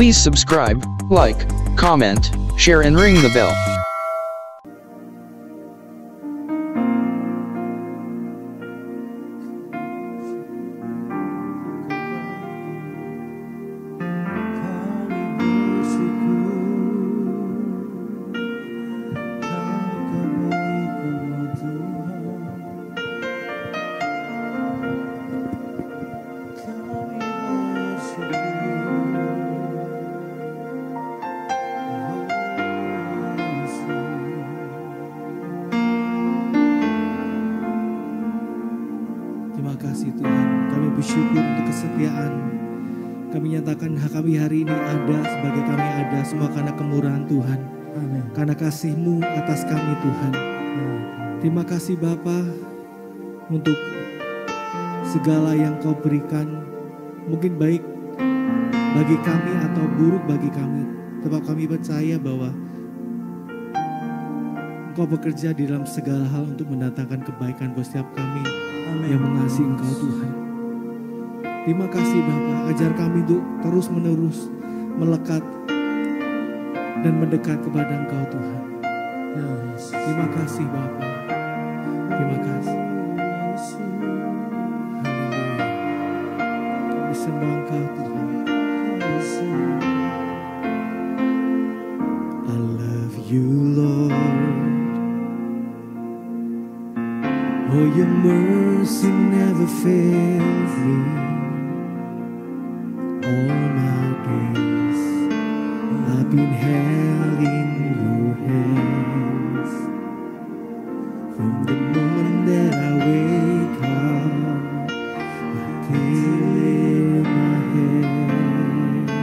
Please subscribe, like, comment, share and ring the bell. Bersyukur untuk kesetiaan. Kami nyatakan hak kami hari ini ada sebagai kami ada semua karena kemurahan Tuhan. Amen. Karena kasih-Mu atas kami Tuhan. Amen. Terima kasih Bapa untuk segala yang Kau berikan. Mungkin baik bagi kami atau buruk bagi kami. Sebab kami percaya bahwa Engkau bekerja di dalam segala hal untuk mendatangkan kebaikan buat setiap kami. Amen. Yang mengasihi Engkau Tuhan. Terima kasih Bapa, ajar kami untuk terus-menerus melekat dan mendekat kepada Engkau Tuhan. Yes. Terima kasih Bapa, terima kasih. Haleluya. Kami sembah Engkau Tuhan. I love you Lord. Oh your mercy never fails me. All my days I've been held in your hands. From the moment that I wake up until in my head,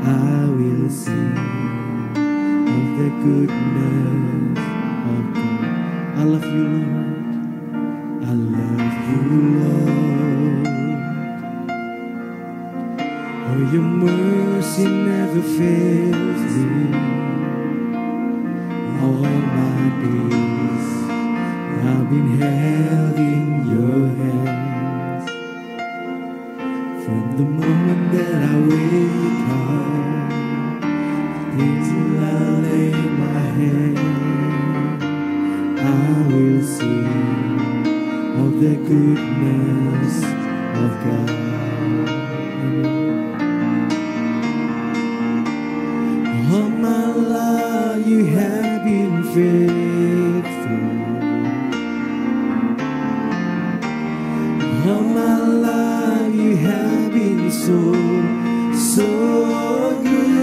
I will sing of the goodness of God. I love you Lord, I love you Lord. Oh, your mercy never fails me. All my days I've been held in your hands. From the moment that I wake up till I lay my head, I will sing of the goodness of God. All my life you have been faithful. All my life you have been so good.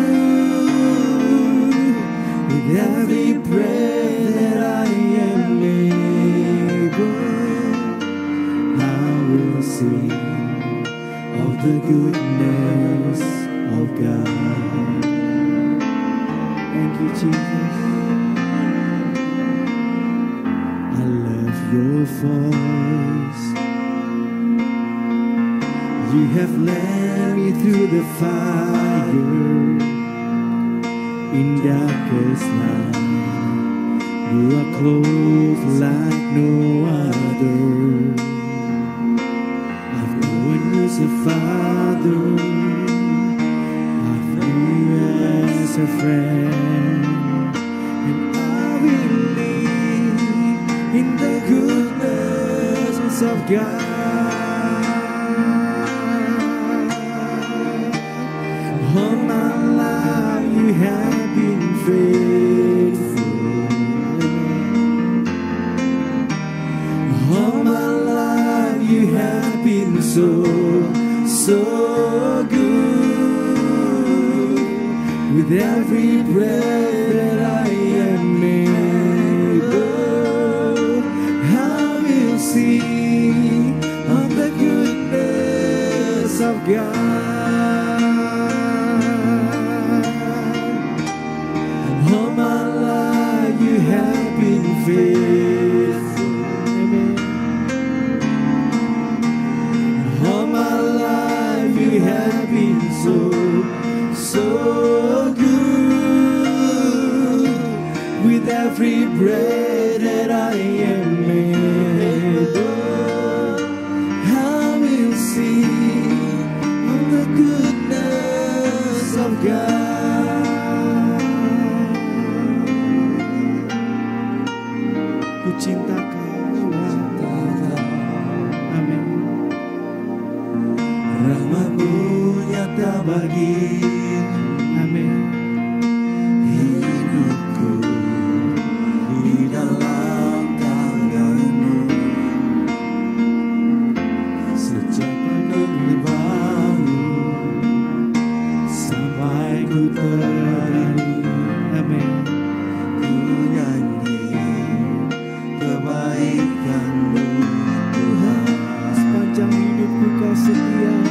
With every breath that I am able, I will sing of the goodness of God. Thank you, Jesus. I love your voice. You have led me through the fire. In darkest night, you are close like no other. I've known you as a father. A friend, and I believe in the goodness of God. All my life you have been faithful. All my life you have been so good. With every breath that I am able, I will sing of the goodness of God. All my life you have been faithful. All my life you have been so every breath that I am able, I will see the goodness of bagimu. Amin. Hidupku di dalam tanganmu, sejak menerimanya sampai ku terlalu. Amin. Ku nyanyi kebaikanmu Tuhan, sepanjang hidupku kau setia.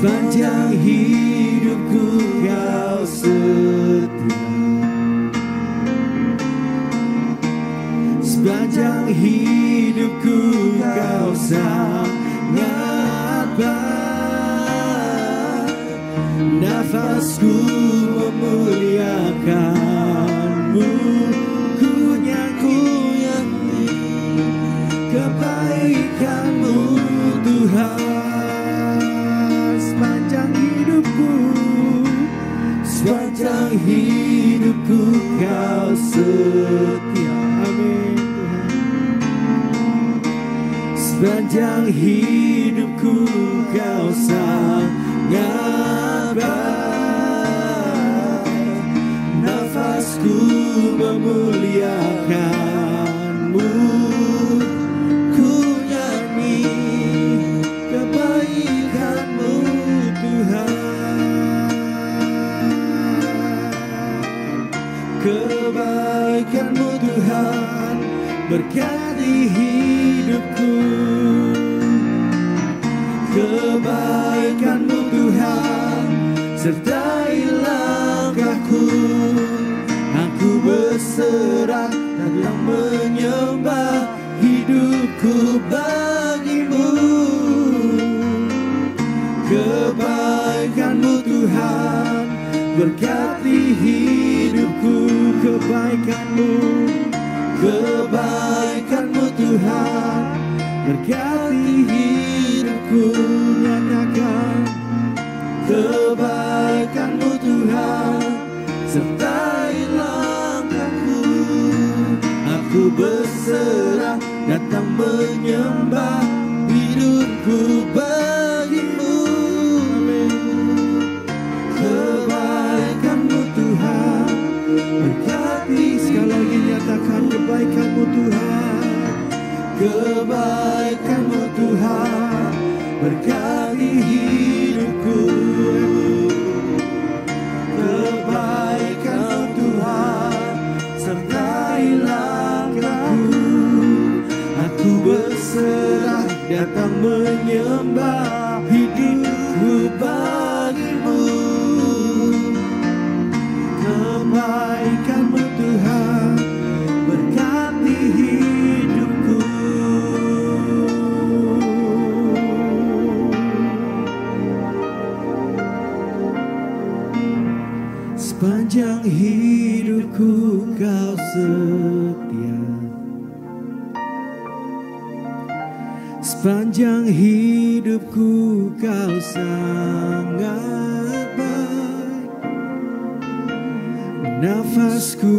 Sepanjang hidupku kau setia, sepanjang hidupku kau sangat baik. Nafasku memuliakanmu, ku nyanyi kebaikanmu Tuhan. Sepanjang hidupku kau setia. Amin. Sepanjang hidupku kau sangat baik. Nafasku memuliakanmu, ku nyanyi kebaikanmu Tuhan. Kebaikanmu Tuhan berkati hidupku, kebaikanmu Tuhan sertai langkahku. Aku berserah dalam menyembah, hidupku bagimu. Kebaikanmu Tuhan berkati hidupku, kebaikanmu Tuhan berkati hidupku. Nyatakan kebaikanmu Tuhan sertai langkahku. Aku berserah datang menyembah, hidupku bagimu. Berkati, sekali lagi nyatakan kebaikanmu Tuhan, kebaikanmu Tuhan berkati hidupku. Kebaikanmu Tuhan sertai langkahku. Aku berserah datang menyembah, hidupku bagimu. Kebaikanmu Tuhan berkati hidupku. Sepanjang hidupku kau setia, sepanjang hidupku kau sangat. Nafasku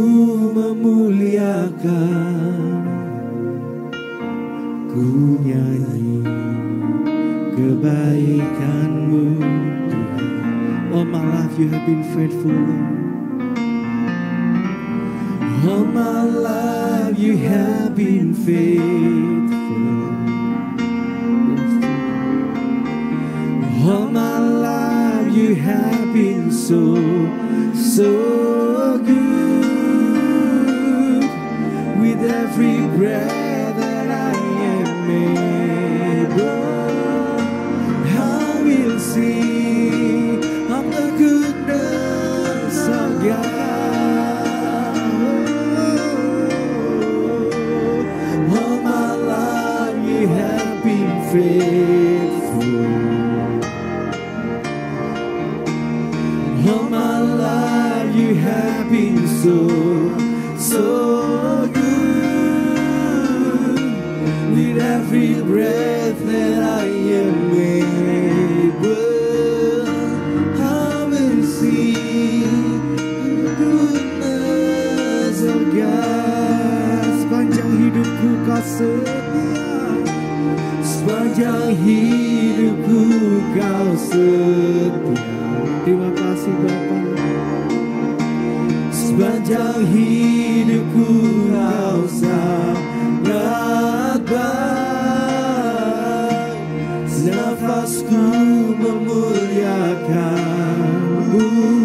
memuliakan, ku nyanyi kebaikanmu Tuhan. Oh my life, you have been faithful. Oh my life, you have been faithful. Oh my life, you have been so good. With every breath that I am able, I will sing of the goodness of God. All my life you have been faithful. All my life you have been so good. With every breath that I am able, I will see the goodness of God. Sepanjang hidupku kau setia. sepanjang hidupku Kau setia. Terima kasih Bapa. Sepanjang hidupku Kau sangat baik. Nafasku memuliakan-Mu.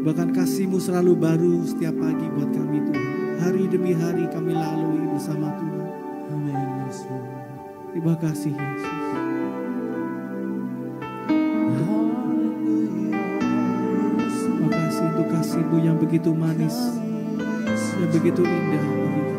Bahkan kasih-Mu selalu baru setiap pagi buat kami Tuhan. Hari demi hari kami lalui bersama Tuhan. Amin Yesus. Terima kasih Yesus. Terima kasih untuk kasih-Mu yang begitu manis, yang begitu indah bagi kami. Amin.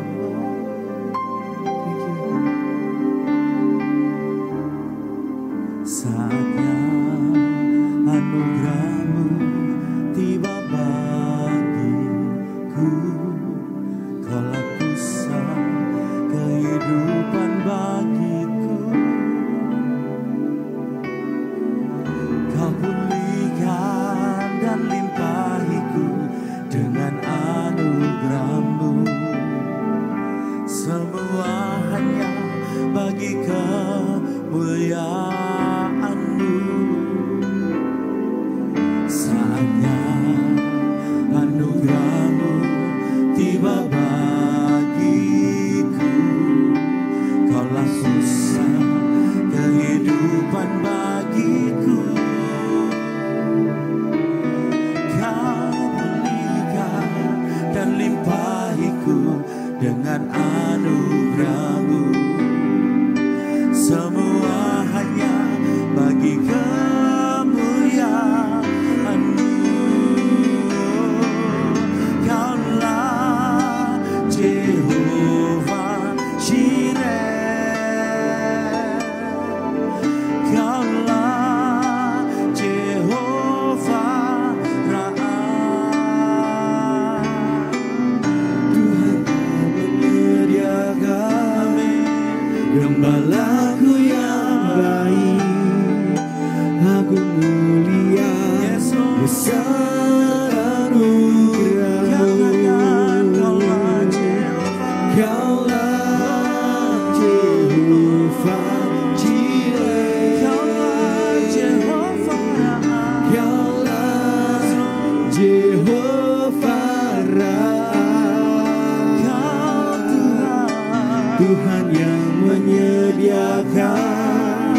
Tuhan yang menyediakan,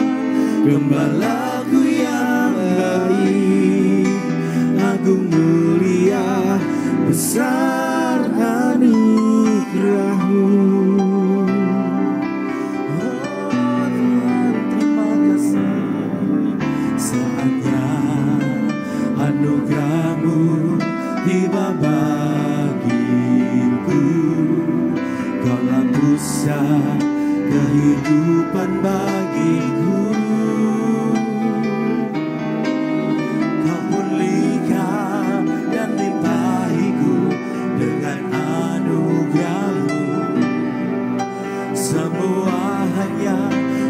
gembalaku yang baik. Aku mulia, besar anugerah-Mu. Oh Tuhan, terima kasih. Saatnya anugerah-Mu tiba bagiku. Kau lapiskan kehidupan bagiku. Kau pulihkan dan limpahiku dengan anugerah-Mu. Semua hanya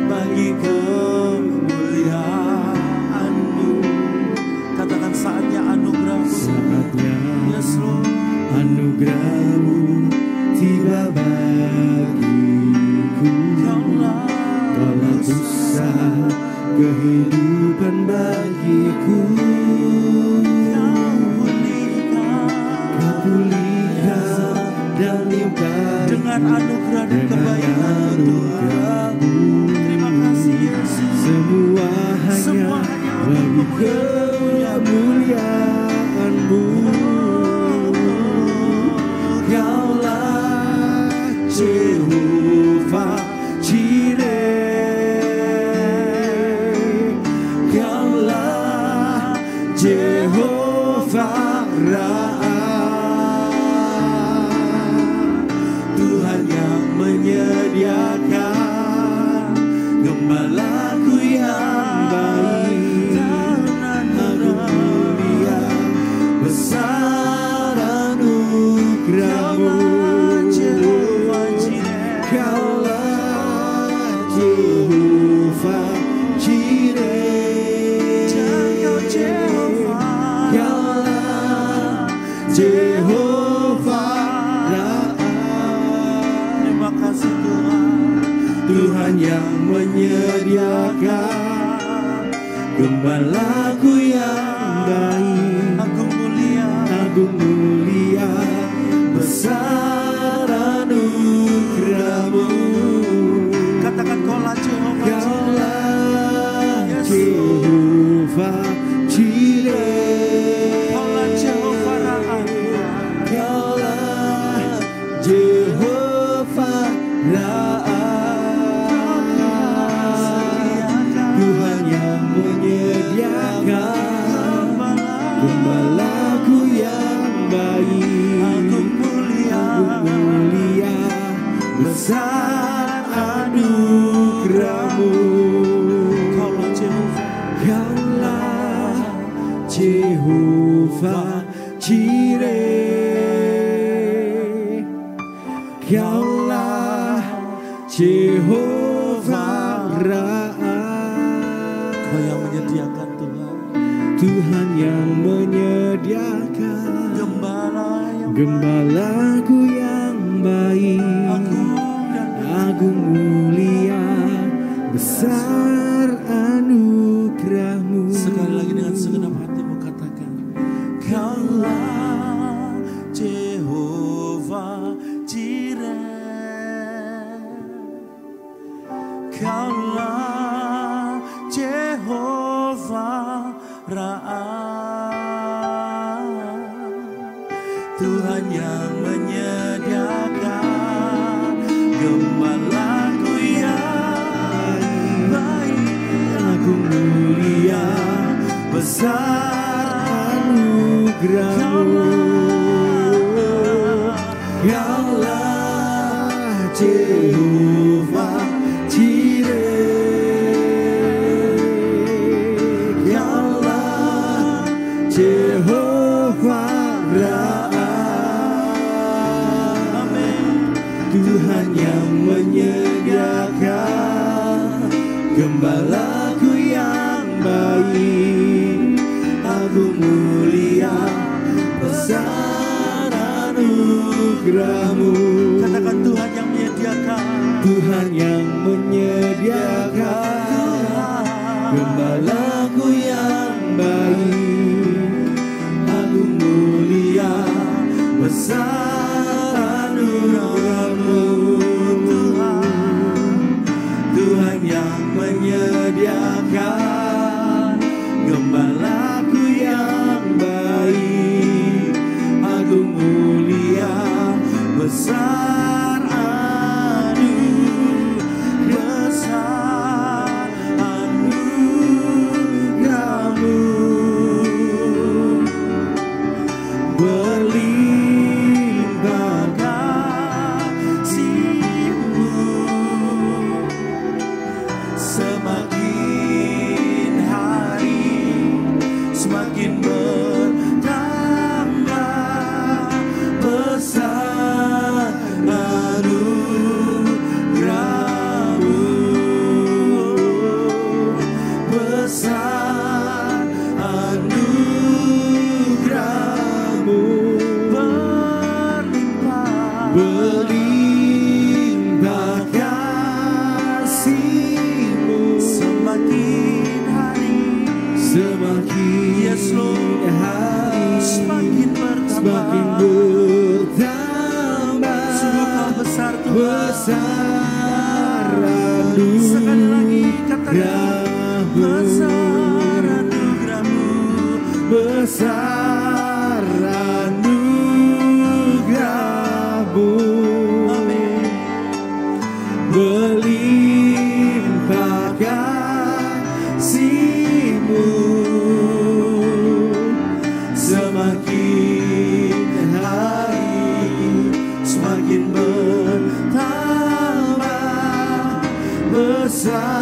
bagi kemuliaan-Mu. Katakan saatnya anugerah-Mu. Saatnya anugerah-Mu tiba bagiku. Kaulah pusat kehidupan bagiku. Kau pulihkan dan limpahkan dengan anugerah dan kebaikan-Mu. Terima kasih Yesus. Semua hanya bagi kemuliaan-Mu. Kaulah Jehovah Jireh, Kaulah Jehovah Ra'ah, Tuhan yang menyediakan, gembalaku yang baik. Aku mulia, besar anugerah-Mu. Tuhan yang menyediakan, gembalaku yang baik. Aku mulia, besar anugerah-Mu. Katakan Kaulah Jehovah, Kaulah Jehovah Jireh, Kaulah Jehovah Ra'ah, Kaulah Jehovah Ra'ah. Gembalaku yang baik. Aku mulia, besar anugerah-Mu. Kaulah Jehovah Jireh, Kaulah Jehovah Ra'ah. Kau yang menyediakan, Tuhan yang menyediakan, gembalaku yang baik. Aku mulia, besar anugerah-Mu. Sekali lagi dengan segenap hatimu katakan, Kaulah Jehovah Jireh, Kaulah Jehovah Ra'ah, Tuhan yang menyediakan, gembalaku yang baik. Aku mulia, besar anugerah-Mu. Kaulah Jehovah Jireh, Jehovah Ra'ah. Amin. Tuhan yang menyediakan, gembalaku yang baik. Aku mulia, besar anugerah-Mu. Katakan Tuhan yang menyediakan, Tuhan yang menyediakan, gembalaku yang baik. Besar anugerah-Mu. berlimpah kasih-Mu, semakin hari semakin hari semakin bertambah, sungguh Kau besar Tuhan. Sekali lagi katakan, besar anugerah-Mu, besar anugerah-Mu, amin. Berlimpah kasih-Mu, semakin hari semakin bertambah, besar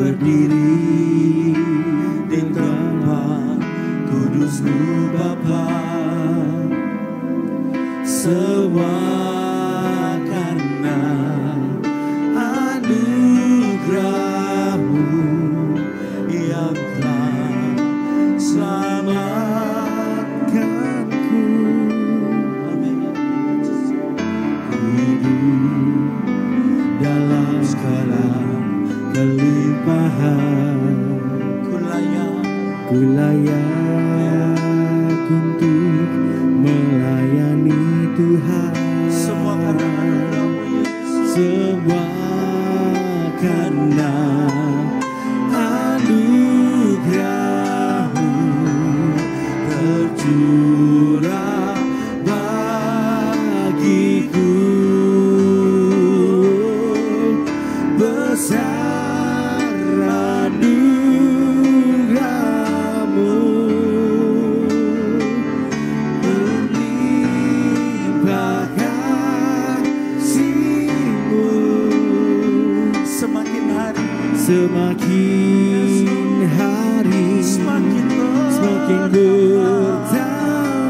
berdiri di tempat kudus-Mu Bapa, semua karena anugerah-Mu yang telah selamatkanku. Ku hidup dalam segala kelimpahan, ku layak untuk melayani Tuhan. Semua karena anugerah-Mu tercurah bagiku, besar semakin hari semakin bertambah,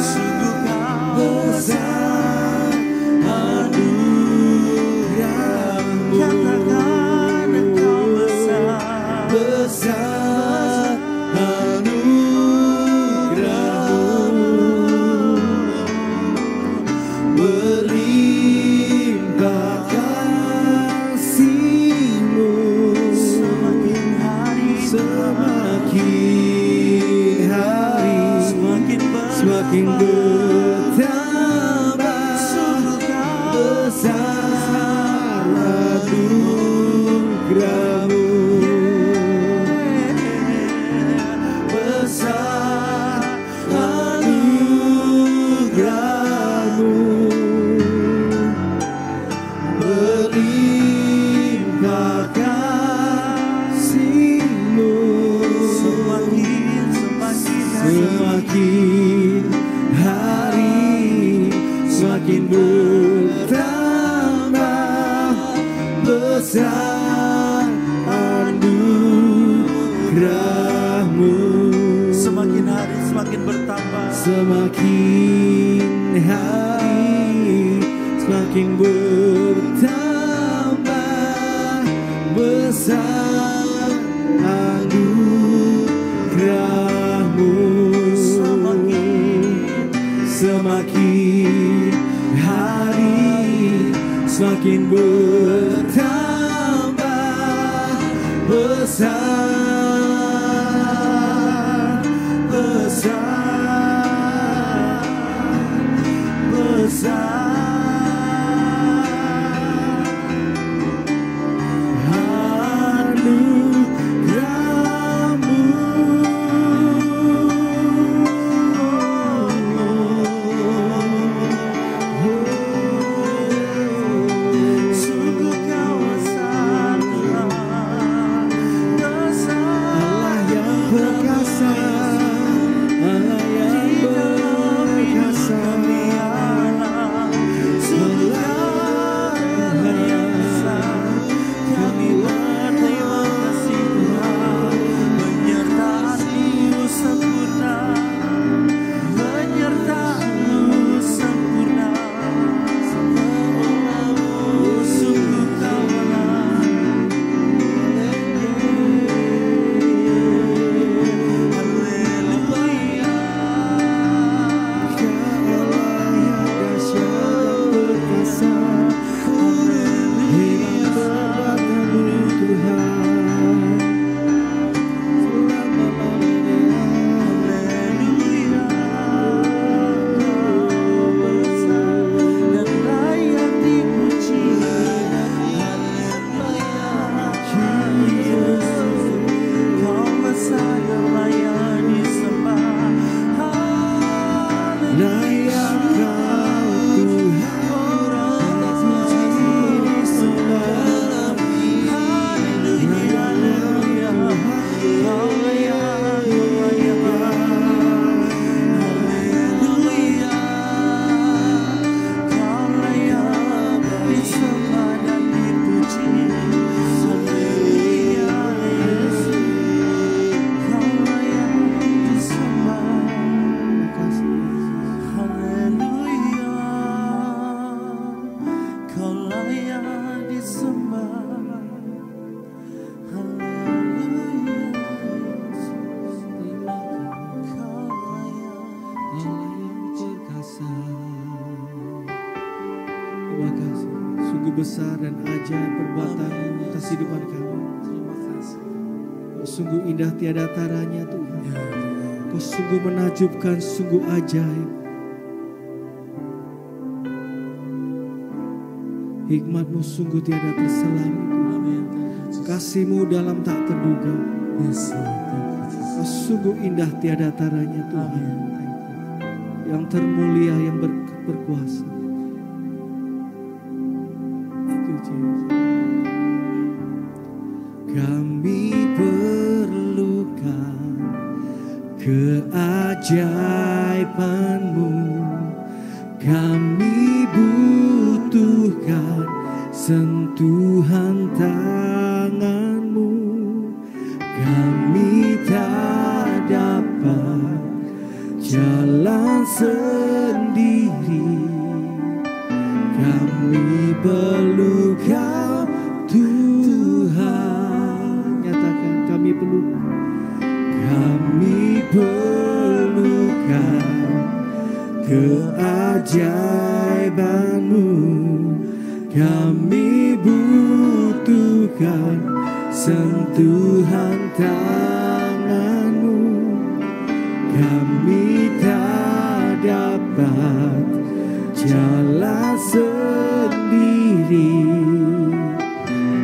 sungguh Kau besar anugerah-Mu, katakan Engkau besar, besar anugerah-Mu, berlimpah kasih-Mu, semakin hari semakin bertambah, besar anugerah-Mu, besar anugerah-Mu, berlimpah kasih-Mu, semakin hari semakin bertambah, besar anugerah-Mu, semakin hari semakin bertambah, semakin hari semakin bertambah, besar anugerah-Mu, semakin hari semakin bertambah, besar anugerah-Mu. Sungguh Kau besar, besar. sungguh besar dan ajaib perbuatan atas kehidupan kami. Kau sungguh indah tiada taranya Tuhan. Kau sungguh menakjubkan, sungguh ajaib. Hikmatmu sungguh tiada terselami. Kasihmu dalam tak terduga. Kau sungguh indah tiada taranya Tuhan. Yang termulia, yang berkuasa. Thank you, Jesus. Kami perlukan keajaibanmu. Kami butuhkan sentuhan tanganmu. Kami tak dapat jalan sendiri, kami perlu Kau Tuhan. Nyatakan kami perlu. Kami perlukan keajaiban-Mu. Kami butuhkan sentuhan tangan-Mu. Kami tak dapat jalan sendiri,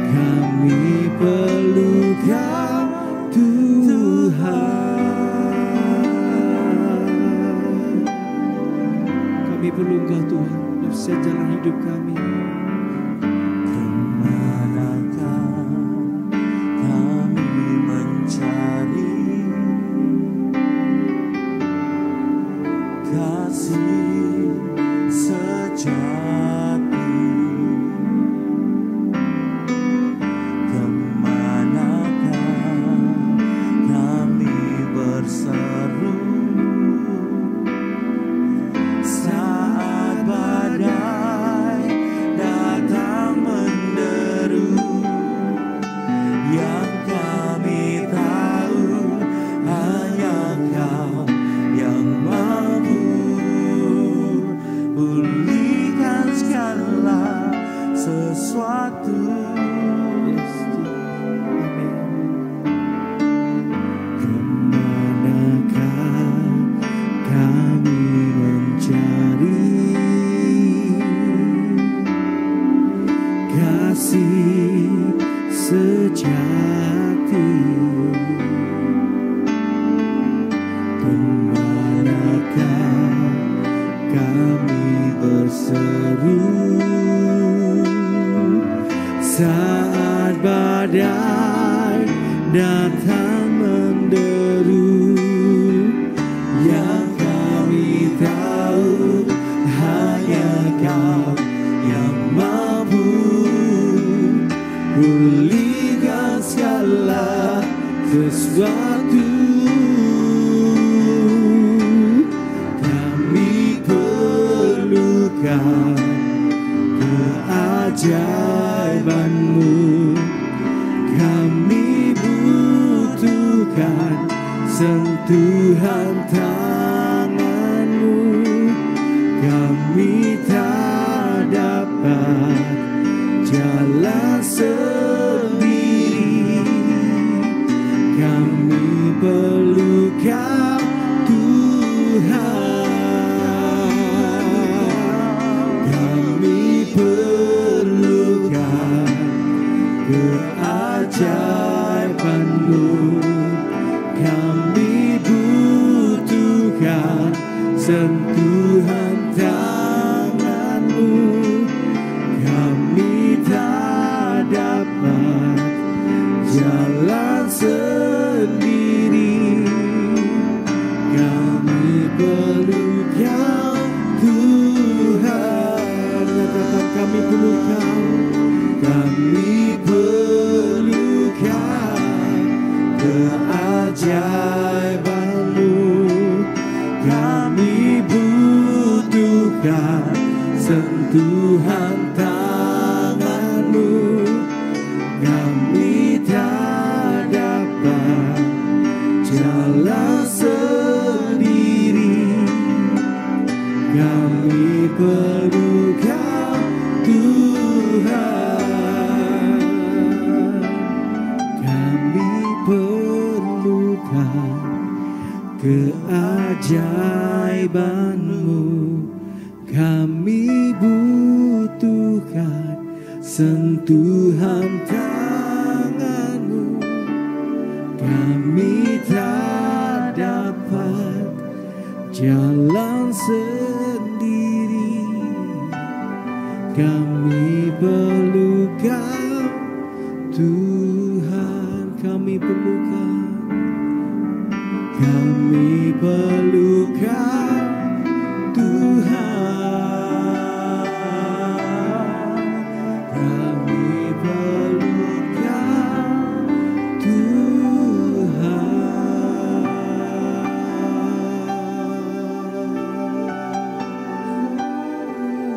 kami perlu Kau Tuhan. Kami perlu Kau Tuhan untuk sejalan hidup kami. Kemanakah kami mencari kasih sejati? Kemanakah kami berseru saat badai datang menderu? Yang kami tahu hanya Kau yang mampu pulihkan segala sesuatu. Kemanakah kami mencari kasih sejati? Kemanakah kami berseru saat badai datang menderu? Yang kami tahu hanya Kau yang mampu pulihkan segala sesuatu. Keajaiban-Mu, kami butuhkan sentuhan tangan-Mu. Kami tak dapat jalan sendiri, kami perlu Kau Tuhan. Keajaiban-Mu, kami butuhkan sentuhan tangan-Mu. Kami tak dapat jalan sendiri, kami perlu Kau Tuhan. Tetap kami perlu Kau. Kami perlukan keajaiban-Mu. Kami butuhkan sentuhan tangan-Mu. Kami tak dapat jalan sendiri, kami perlukan Tuhan. keajaiban-Mu kami butuhkan sentuhan tangan-Mu, kami tak dapat jalan sendiri, kami perlu Kau Tuhan, kami perlu Kau. Kami perlu Kau Tuhan, kami perlu Kau Tuhan.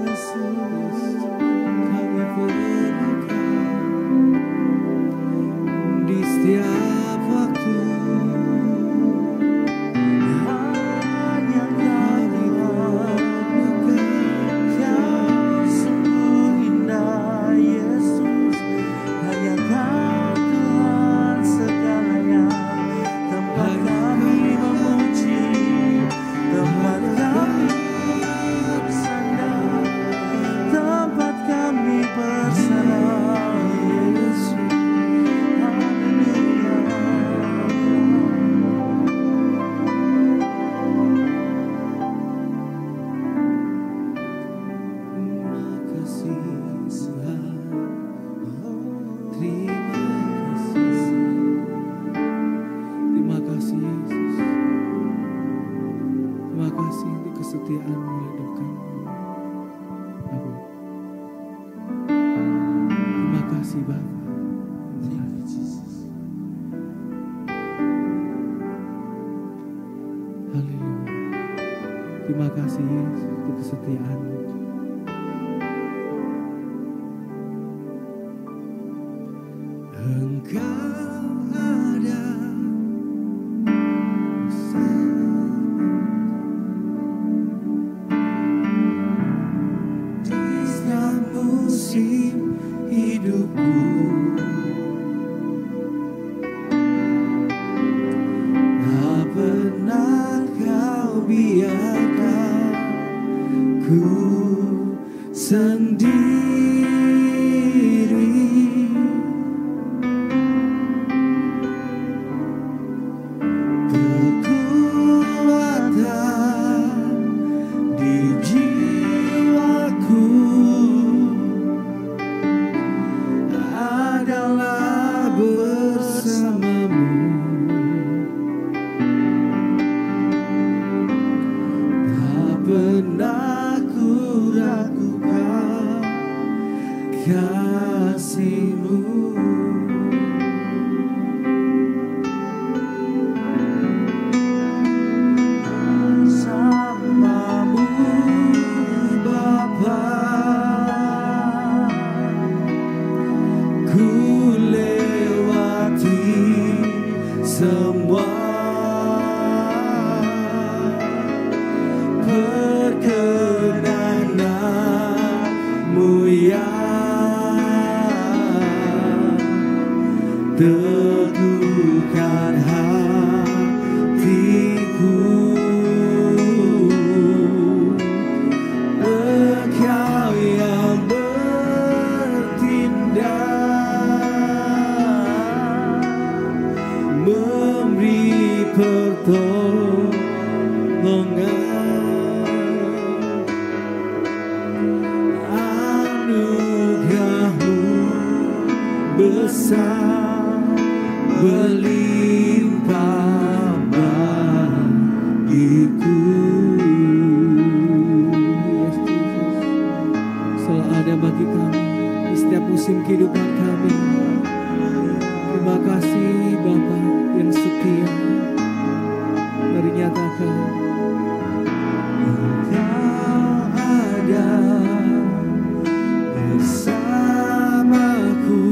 Yesus, kami perlu Kau di setiap waktu. Terima kasih Yesus untuk kesetiaan-Mu. Engkau ada di setiap musim hidupku. Tak pernah Kau biarkan sendiri, kekuatan di jiwaku adalah bersama-Mu. Tak pernah ragukan kasih-Mu, bersama-Mu Bapa, ku lewati semua. Teguhkan hatiku, Engkau yang bertindak, memberi pertolongan. Anugerah-Mu besar berlimpah bagiku. Selalu ada bagi kami di setiap musim kehidupan kami. Terima kasih Bapa yang setia. Mari nyatakan, Engkau ada bersamaku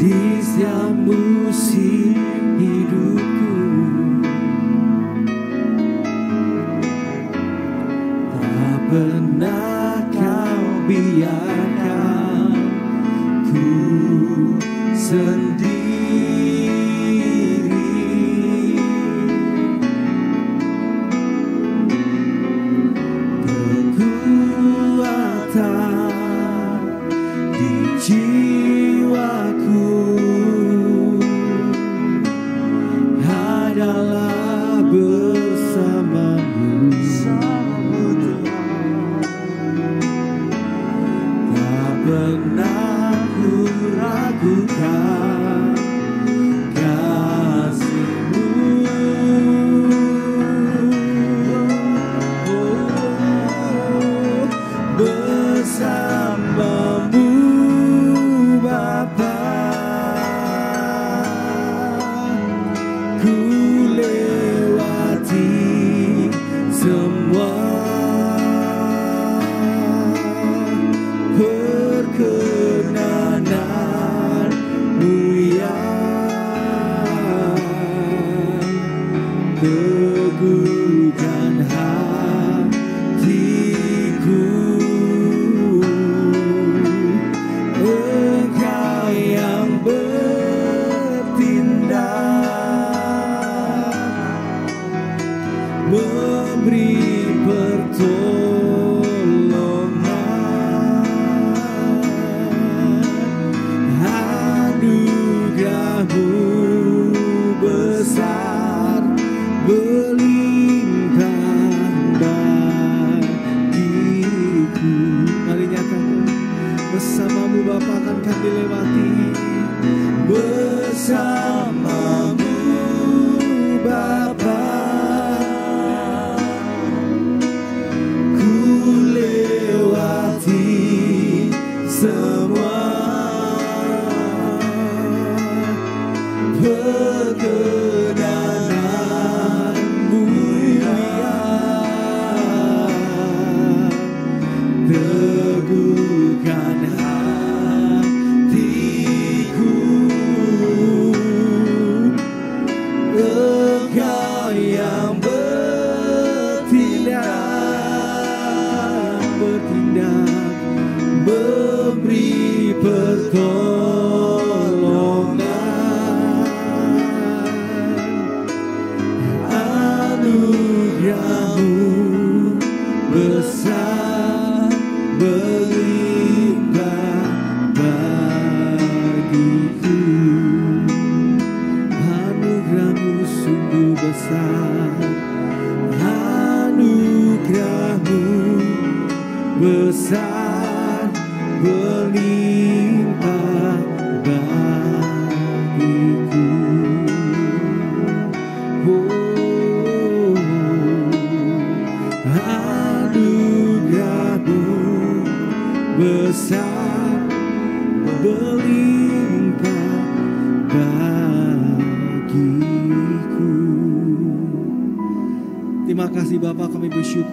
di setiap musim hidupku. Tak pernah Kau biarkan ku sendiri.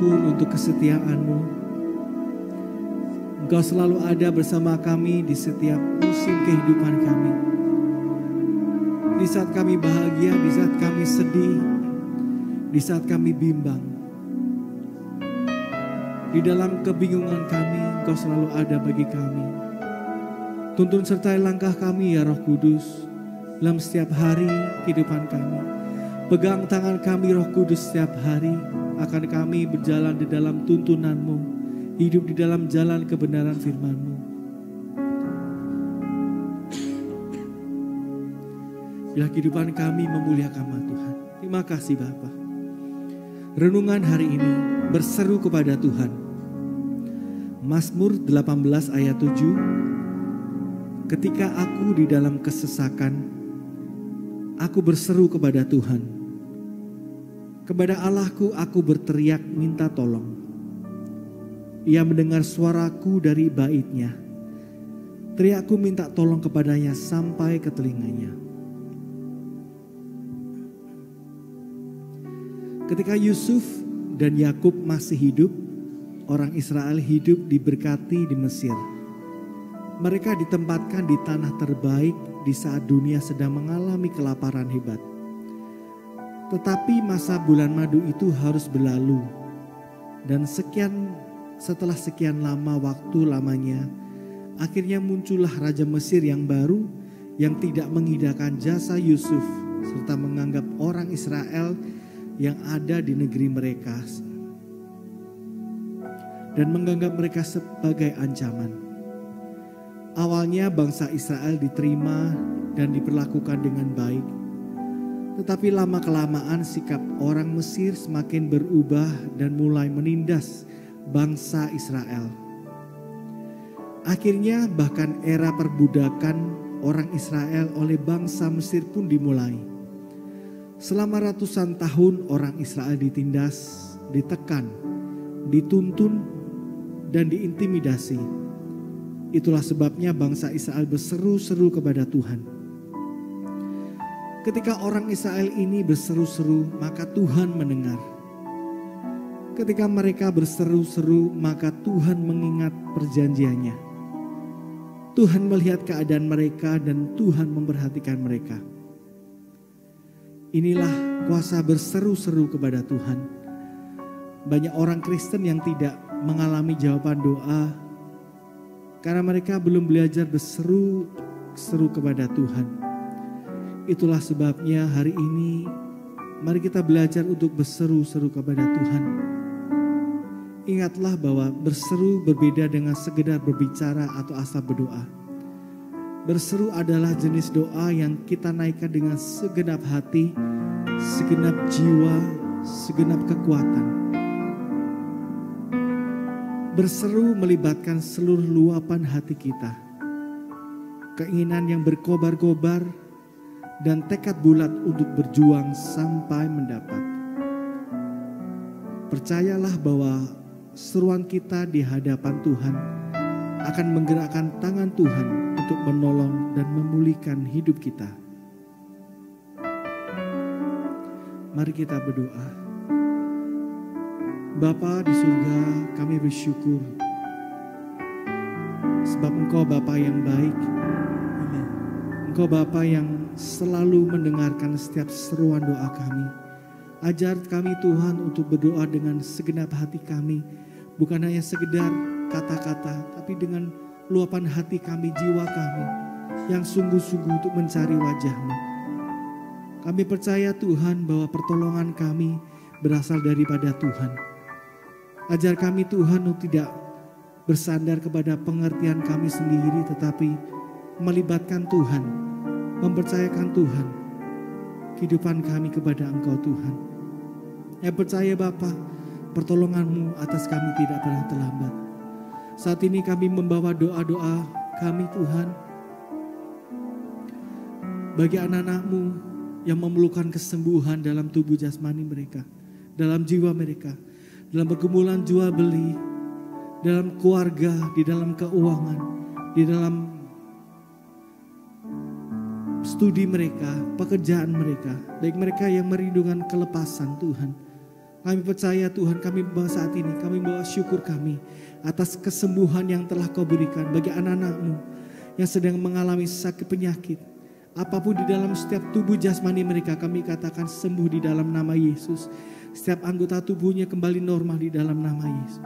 Untuk kesetiaan-Mu, Engkau selalu ada bersama kami di setiap musim kehidupan kami. Di saat kami bahagia, di saat kami sedih, di saat kami bimbang, di dalam kebingungan kami, Engkau selalu ada bagi kami. Tuntun sertai langkah kami ya Roh Kudus dalam setiap hari kehidupan kami. Pegang tangan kami Roh Kudus setiap hari. Akan kami berjalan di dalam tuntunan-Mu, hidup di dalam jalan kebenaran firman-Mu. Bila kehidupan kami memuliakan Tuhan. Terima kasih Bapa. Renungan hari ini berseru kepada Tuhan. Mazmur 18 ayat 7. Ketika aku di dalam kesesakan, aku berseru kepada Tuhan. Kepada Allahku aku berteriak minta tolong. Ia mendengar suaraku dari bait-Nya. Teriakku minta tolong kepadanya sampai ke telinganya. Ketika Yusuf dan Yakub masih hidup, orang Israel hidup diberkati di Mesir. Mereka ditempatkan di tanah terbaik di saat dunia sedang mengalami kelaparan hebat. Tetapi masa bulan madu itu harus berlalu, dan setelah sekian lama waktu lamanya, akhirnya muncullah Raja Mesir yang baru, yang tidak mengindahkan jasa Yusuf, serta menganggap orang Israel yang ada di negeri mereka, dan menganggap mereka sebagai ancaman. Awalnya bangsa Israel diterima dan diperlakukan dengan baik. Tetapi lama-kelamaan sikap orang Mesir semakin berubah dan mulai menindas bangsa Israel. Akhirnya bahkan era perbudakan orang Israel oleh bangsa Mesir pun dimulai. Selama ratusan tahun orang Israel ditindas, ditekan, dituntun, dan diintimidasi. Itulah sebabnya bangsa Israel berseru-seru kepada Tuhan. Ketika orang Israel ini berseru-seru, maka Tuhan mendengar. Ketika mereka berseru-seru, maka Tuhan mengingat perjanjiannya. Tuhan melihat keadaan mereka dan Tuhan memperhatikan mereka. Inilah kuasa berseru-seru kepada Tuhan. Banyak orang Kristen yang tidak mengalami jawaban doa karena mereka belum belajar berseru-seru kepada Tuhan. Itulah sebabnya hari ini mari kita belajar untuk berseru-seru kepada Tuhan. Ingatlah bahwa berseru berbeda dengan sekedar berbicara atau asal berdoa. Berseru adalah jenis doa yang kita naikkan dengan segenap hati, segenap jiwa, segenap kekuatan. Berseru melibatkan seluruh luapan hati kita. Keinginan yang berkobar-kobar dan tekad bulat untuk berjuang sampai mendapat. Percayalah bahwa seruan kita di hadapan Tuhan akan menggerakkan tangan Tuhan untuk menolong dan memulihkan hidup kita. Mari kita berdoa. Bapa di surga, kami bersyukur sebab Engkau Bapa yang baik. Amin. Engkau Bapa yang selalu mendengarkan setiap seruan doa kami. Ajar kami Tuhan untuk berdoa dengan segenap hati kami. Bukan hanya sekedar kata-kata, tapi dengan luapan hati kami, jiwa kami yang sungguh-sungguh untuk mencari wajah-Mu. Kami percaya Tuhan bahwa pertolongan kami berasal daripada Tuhan. Ajar kami Tuhan untuk tidak bersandar kepada pengertian kami sendiri, tetapi melibatkan Tuhan, mempercayakan Tuhan, kehidupan kami kepada Engkau Tuhan. Yang percaya Bapa, pertolongan-Mu atas kami tidak pernah terlambat. Saat ini kami membawa doa-doa kami Tuhan. Bagi anak-anak-Mu yang memerlukan kesembuhan dalam tubuh jasmani mereka, dalam jiwa mereka, dalam pergumulan jual beli, dalam keluarga, di dalam keuangan, di dalam studi mereka, pekerjaan mereka, baik mereka yang merindukan kelepasan Tuhan. Kami percaya Tuhan, kami bawa saat ini, kami bawa syukur kami atas kesembuhan yang telah Kau berikan bagi anak-anak-Mu yang sedang mengalami sakit penyakit. Apapun di dalam setiap tubuh jasmani mereka, kami katakan sembuh di dalam nama Yesus. Setiap anggota tubuhnya kembali normal di dalam nama Yesus.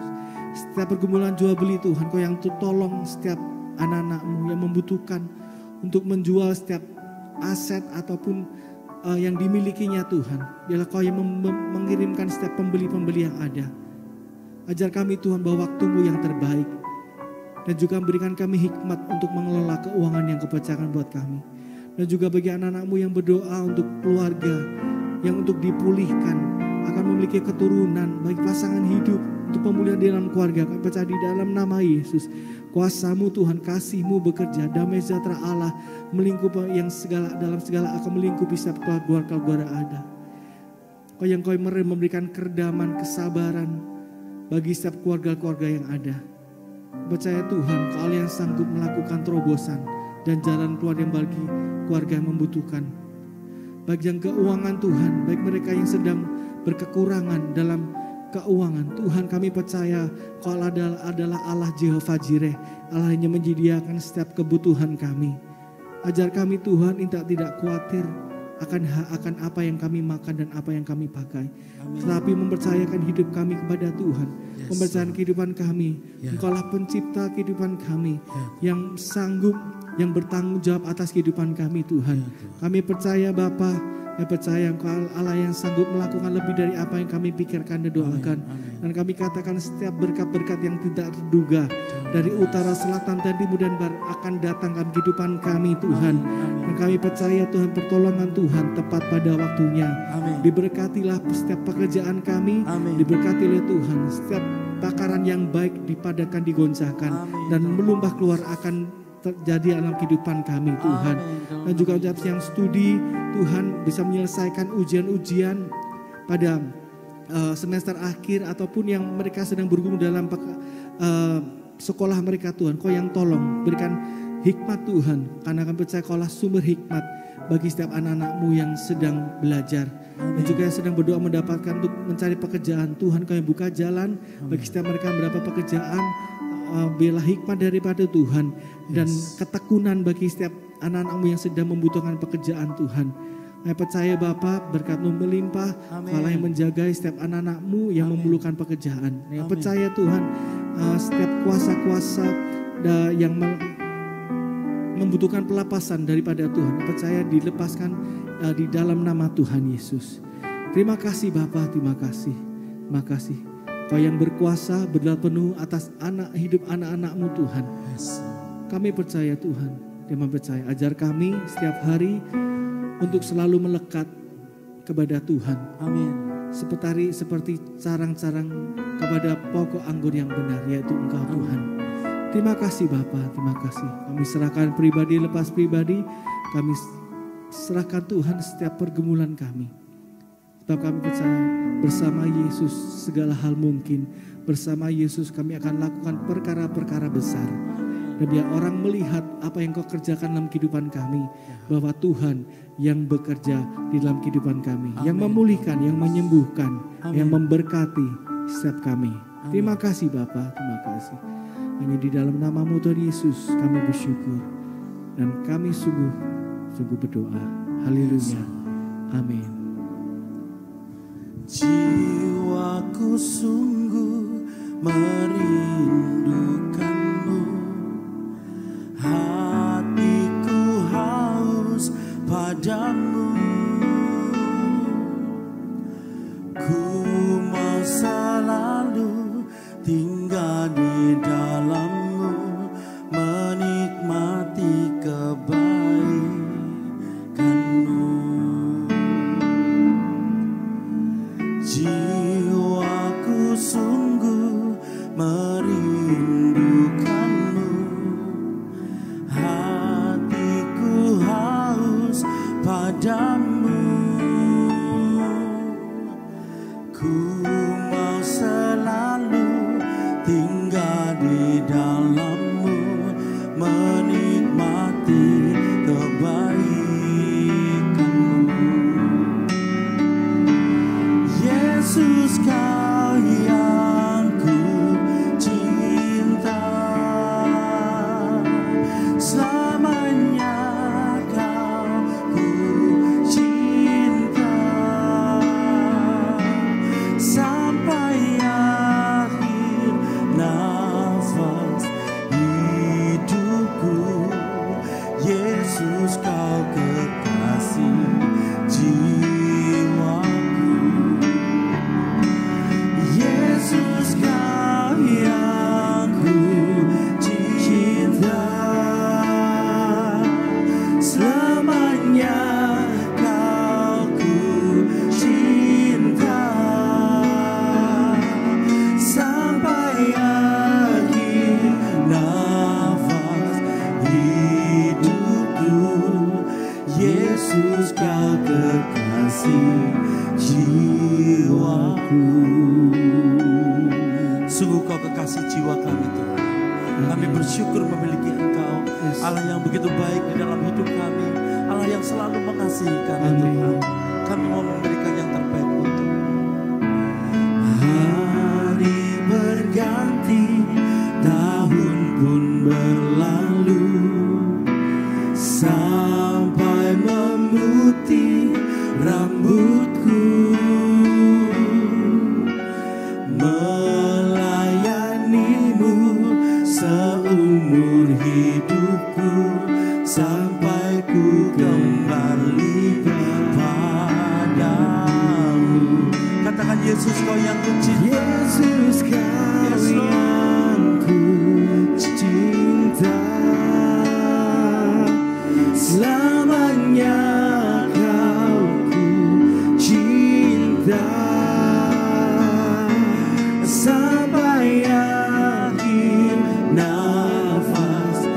Setiap pergumulan jual beli Tuhan, Kau yang tolong setiap anak-anak-Mu yang membutuhkan untuk menjual setiap aset ataupun yang dimilikinya Tuhan. Biarlah Kau yang mengirimkan setiap pembeli-pembeli yang ada. Ajar kami Tuhan bahwa waktu-Mu yang terbaik, dan juga berikan kami hikmat untuk mengelola keuangan yang Kau percayakan buat kami. Dan juga bagi anak-anak-Mu yang berdoa untuk keluarga yang untuk dipulihkan, akan memiliki keturunan, bagi pasangan hidup, untuk pemulihan di dalam keluarga. Kami percaya di dalam nama Yesus, kuasa-Mu Tuhan, kasih-Mu bekerja, damai sejahtera Allah melingkupi yang segala, dalam segala akan melingkupi setiap keluarga-keluarga ada. Kau yang Kau memberikan keredaman, kesabaran bagi setiap keluarga-keluarga yang ada. Percaya Tuhan, Kau yang sanggup melakukan terobosan dan jalan keluar yang bagi keluarga yang membutuhkan. Bagi yang keuangan Tuhan, baik mereka yang sedang berkekurangan dalam keuangan. Tuhan, kami percaya Kau adalah Allah Jehovah Jireh, Allah yang menyediakan setiap kebutuhan kami. Ajar kami Tuhan untuk tidak khawatir akan apa yang kami makan dan apa yang kami pakai. Amin. Tetapi mempercayakan hidup kami kepada Tuhan. Yes. Mempercayakan kehidupan kami. Yeah. Engkaulah pencipta kehidupan kami. Yeah. Yang sanggup, yang bertanggung jawab atas kehidupan kami Tuhan. Yeah. Kami percaya Bapa, yang percaya Engkau Allah yang sanggup melakukan lebih dari apa yang kami pikirkan dan doakan. Amin. Dan kami katakan setiap berkat-berkat yang tidak terduga dari utara, selatan, dan timur dan barat akan datang dalam kehidupan kami Tuhan. Amin. Dan kami percaya Tuhan, pertolongan Tuhan tepat pada waktunya. Amin. Diberkatilah setiap pekerjaan kami. Amin. Diberkatilah Tuhan, setiap bakaran yang baik dipadakan, digoncangkan. Amin. Dan melumpah keluar akan terjadi dalam kehidupan kami Tuhan. Amen. Dan juga untuk yang studi, Tuhan bisa menyelesaikan ujian-ujian pada semester akhir ataupun yang mereka sedang bergumul dalam sekolah mereka Tuhan. Kau yang tolong berikan hikmat Tuhan, karena kami percaya Kaulah sumber hikmat bagi setiap anak-anakmu yang sedang belajar. Amen. Dan juga yang sedang berdoa mendapatkan untuk mencari pekerjaan, Tuhan Kau yang buka jalan. Amen. Bagi setiap mereka mendapat pekerjaan, bela hikmat daripada Tuhan, dan ketekunan bagi setiap anak-anakmu yang sedang membutuhkan pekerjaan Tuhan. Saya percaya Bapa berkat-Mu melimpah, Allah yang menjaga setiap anak-anakmu yang memerlukan pekerjaan. Saya percaya Tuhan setiap kuasa-kuasa yang membutuhkan pelepasan daripada Tuhan, saya percaya dilepaskan di dalam nama Tuhan Yesus. Terima kasih Bapa, terima kasih, terima kasih. Kau yang berkuasa berdaulat penuh atas hidup anak-anak-Mu Tuhan. Kami percaya Tuhan, kami percaya. Ajar kami setiap hari untuk selalu melekat kepada Tuhan. Amin. Seperti carang-carang kepada pokok anggur yang benar, yaitu Engkau Tuhan. Terima kasih Bapa, terima kasih. Kami serahkan pribadi lepas pribadi, kami serahkan Tuhan setiap pergumulan kami. Sebab kami percaya bersama Yesus segala hal mungkin. Bersama Yesus kami akan lakukan perkara-perkara besar. Dan biar orang melihat apa yang Kau kerjakan dalam kehidupan kami. Bahwa Tuhan yang bekerja di dalam kehidupan kami. Amen. Yang memulihkan, yang menyembuhkan, Amen. Yang memberkati setiap kami. Amen. Terima kasih Bapa, terima kasih. Hanya di dalam nama-Mu Tuhan Yesus kami bersyukur. Dan kami sungguh berdoa. Haleluya. Amin. Jiwaku sungguh merindukan-Mu, hatiku haus pada-Mu, ku mau selalu tinggal di dalam-Mu, menikmati kebaikan-Mu. Jiwaku sungguh merindukan-Mu, hatiku haus pada-Mu, ku mau selalu tinggal di dalam-Mu, menikmati kebaikan-Mu. Yesus, Kau yang ku cinta, selamanya Kau ku cinta, sampai akhir nafas hidupku. Yesus, Kau kekasih jiwa. Yesus, Kau yang ku cinta, selamanya Kau ku cinta, sampai akhir nafas hidupku. Yesus, Kau kekasih jiwaku. Sungguh Kau kekasih jiwa kami Tuhan. Kami bersyukur memiliki Engkau, Allah yang begitu baik di dalam hidup kami, Allah yang selalu mengasihi kami Tuhan. Kami mau memberikan yang terbaik untuk hari berganti, tahun pun berlalu, sampai memutih rambutku. Seumur hidupku sampai ku kembali kepadamu. Katakan Yesus, Kau yang ku cinta. Yesus, Kau yang ku cinta, selamanya Kau ku cinta, sampai akhir nafas.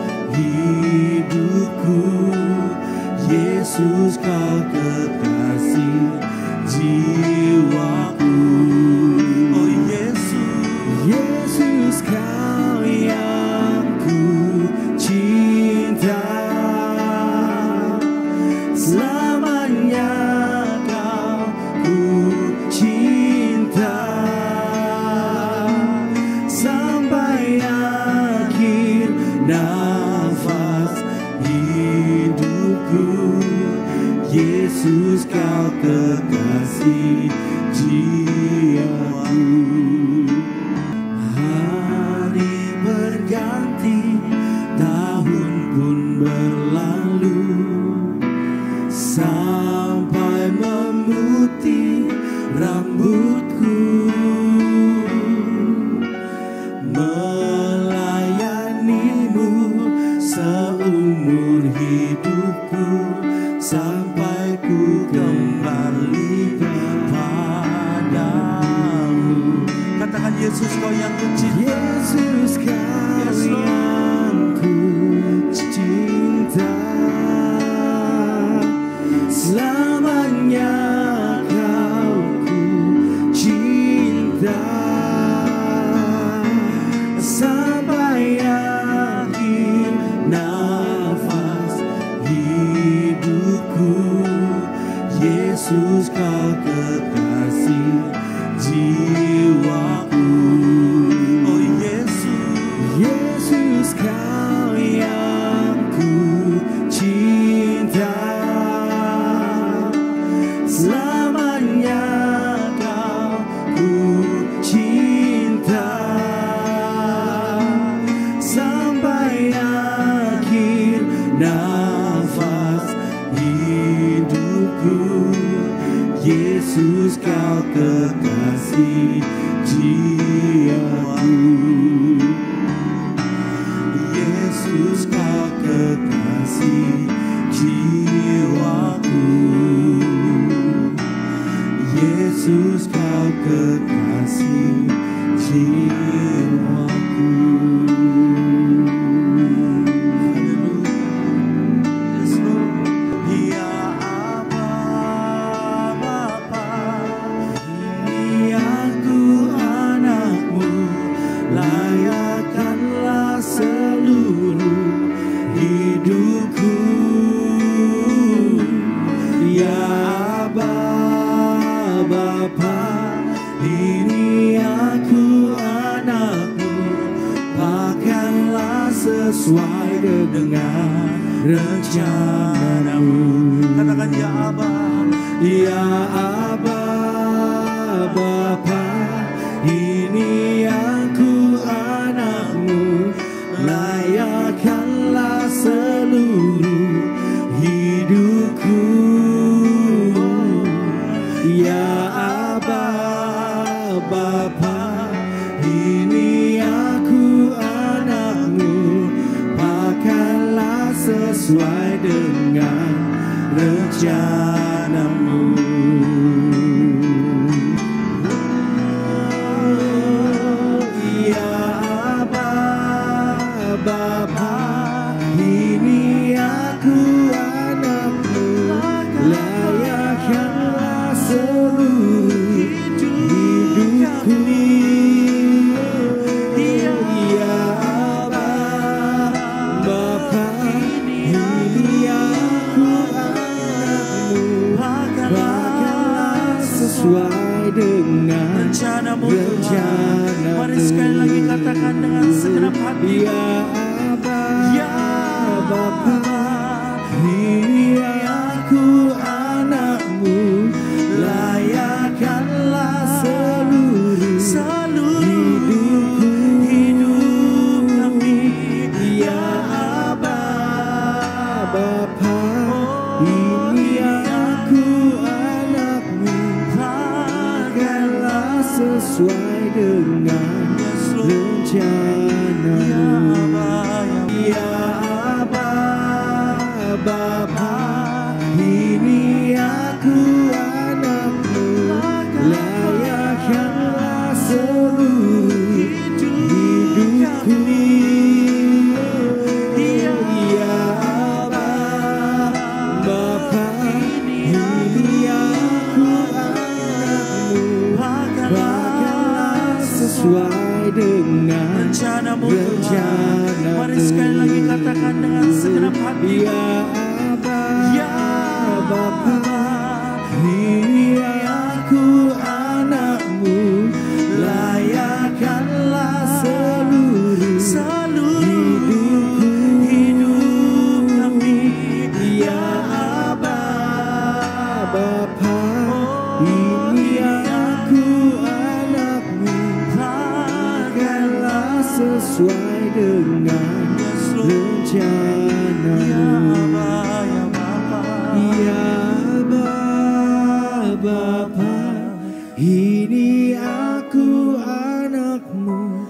He ini aku anakmu,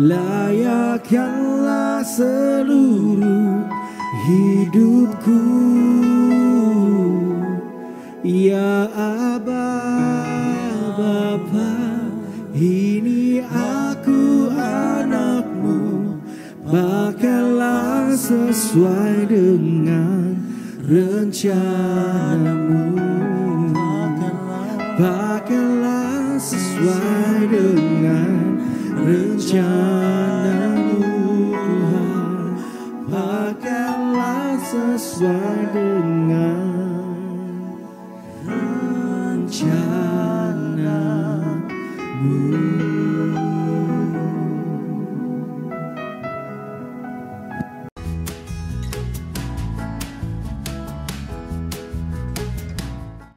layakkanlah seluruh hidupku, ya Aba Bapa. Ini aku anakmu, pakailah sesuai dengan rencanamu, pakailah sesuai dengan rencanamu Tuhan, pakailah sesuai dengan rencanamu.